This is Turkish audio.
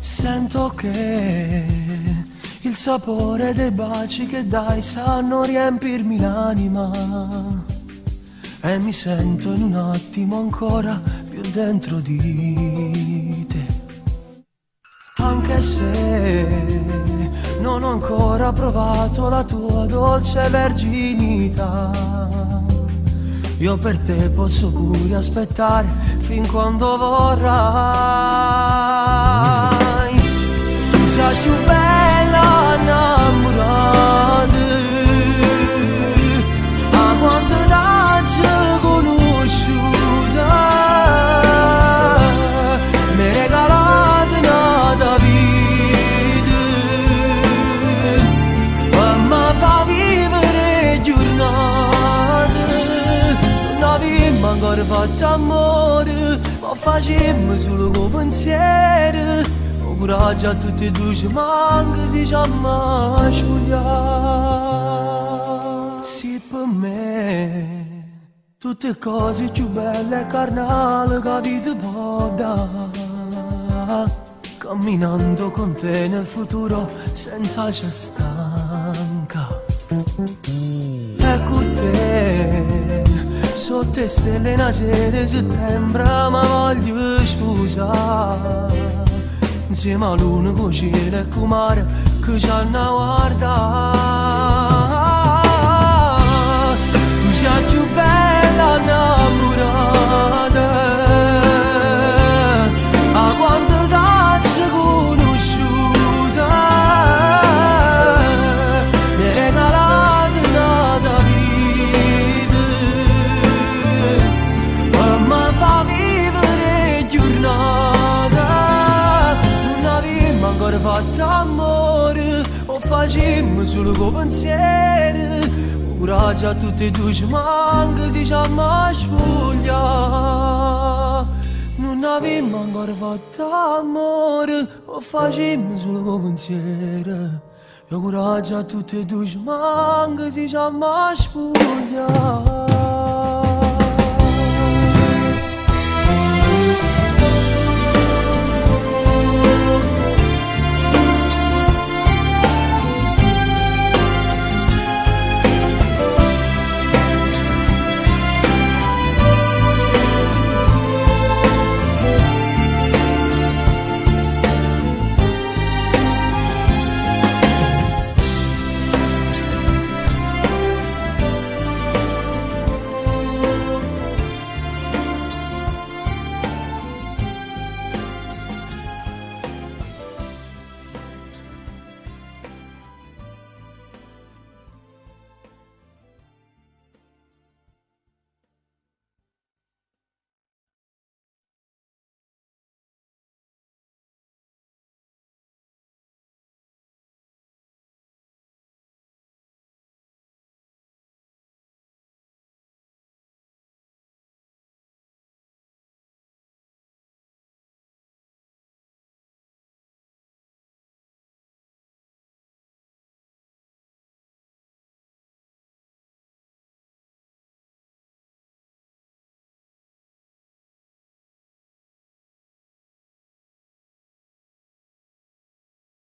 Sento che il sapore dei baci che dai sanno riempirmi l'anima e mi sento in un attimo ancora più dentro di te. Anche se non ho ancora provato la tua dolce verginità, io per te posso pure aspettare fin quando vorrai. Sei più bella innamorata, a quanto da te conosciuta, mi regalate una vita, ma fa vivere giornate, una vita ancora fatta amore, ma facciamo solo con pensieri. Curaggia tutti e due ci manca se jamais spugliassi per me tutte cose più belle e carnali che la vita può dare. Camminando con te nel futuro senza c'è stanca. Ecco te sotto le stelle una sera di settembre ma voglio sposare. Insieme all'una con cielo e con mare che ci hanno guardato. Tu sei più bella innamorata, a quanto da te conosciuta, mi regalate una vita, ma fa vivere giornate. Ancora fatta amore, o facciamo solo con pensieri. Coraggio a tutti e due ci manca se ci ama sfoglia. Non abbiamo ancora fatta amore, o facciamo solo con pensieri. Coraggio a tutti e due ci manca se ci ama sfoglia.